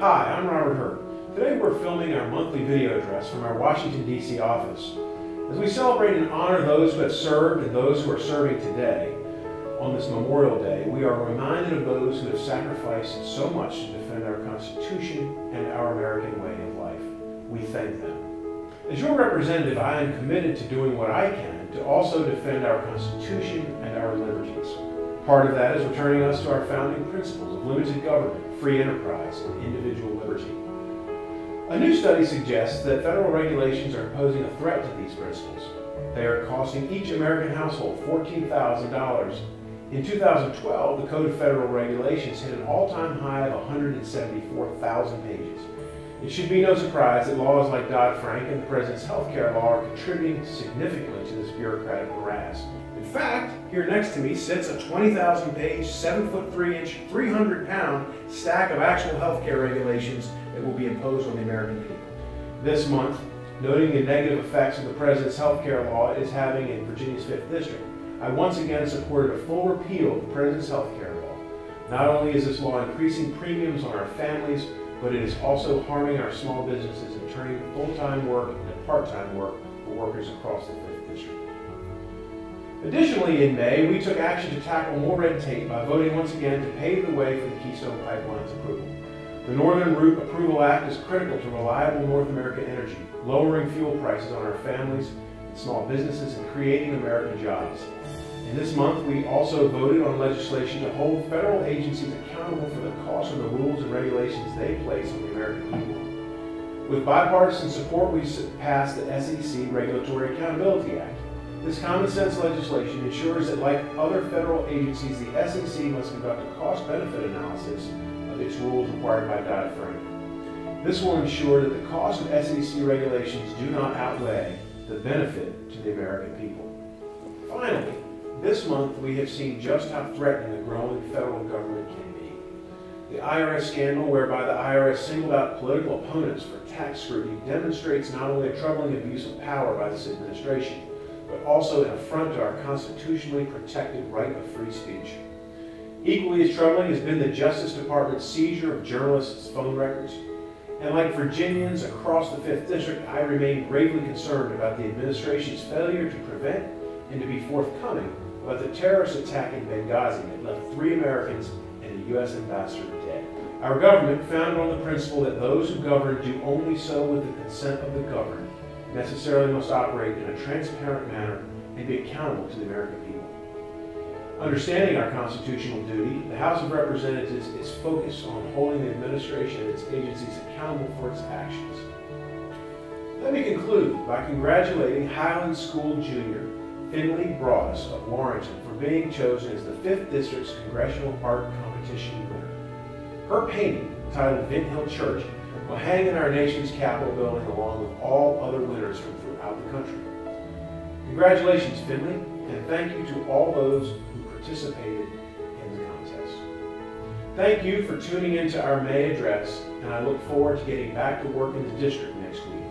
Hi, I'm Robert Hurt. Today we're filming our monthly video address from our Washington, D.C. office. As we celebrate and honor those who have served and those who are serving today, on this Memorial Day, we are reminded of those who have sacrificed so much to defend our Constitution and our American way of life. We thank them. As your representative, I am committed to doing what I can to also defend our Constitution and our liberties. Part of that is returning us to our founding principles of limited government, free enterprise, and individual liberty. A new study suggests that federal regulations are posing a threat to these principles. They are costing each American household $14,000. In 2012, the Code of Federal Regulations hit an all-time high of 174,000 pages. It should be no surprise that laws like Dodd-Frank and the President's health care law are contributing significantly to this bureaucratic morass. In fact, here next to me sits a 20,000-page, 7-foot-3-inch, 300-pound stack of actual health care regulations that will be imposed on the American people. This month, noting the negative effects of the President's health care law it is having in Virginia's 5th District, I once again supported a full repeal of the President's health care law. Not only is this law increasing premiums on our families, but it is also harming our small businesses and turning full-time work into part-time work for workers across the 5th District. Additionally, in May, we took action to tackle more red tape by voting once again to pave the way for the Keystone Pipeline's approval. The Northern Route Approval Act is critical to reliable North American energy, lowering fuel prices on our families and small businesses and creating American jobs. And this month, we also voted on legislation to hold federal agencies accountable for the cost of the rules and regulations they place on the American people. With bipartisan support, we passed the SEC Regulatory Accountability Act. This common sense legislation ensures that, like other federal agencies, the SEC must conduct a cost-benefit analysis of its rules required by Dodd-Frank. This will ensure that the cost of SEC regulations do not outweigh the benefit to the American people. Finally, this month, we have seen just how threatening the growing federal government can be. The IRS scandal, whereby the IRS singled out political opponents for tax scrutiny, demonstrates not only a troubling abuse of power by this administration, but also an affront to our constitutionally protected right of free speech. Equally as troubling has been the Justice Department's seizure of journalists' phone records. And like Virginians across the 5th District, I remain gravely concerned about the administration's failure to prevent and to be forthcoming about the terrorist attack in Benghazi that left 3 Americans and a U.S. ambassador dead. Our government, founded on the principle that those who govern do only so with the consent of the governed, necessarily must operate in a transparent manner and be accountable to the American people. Understanding our constitutional duty, the House of Representatives is focused on holding the administration and its agencies accountable for its actions. Let me conclude by congratulating Highland School Jr. Finley Bross of Warrenton for being chosen as the 5th District's Congressional Art Competition winner. Her painting, titled Vint Hill Church, will hang in our nation's Capitol building along with all other winners from throughout the country. Congratulations, Finley, and thank you to all those who participated in the contest. Thank you for tuning in to our May address, and I look forward to getting back to work in the district next week.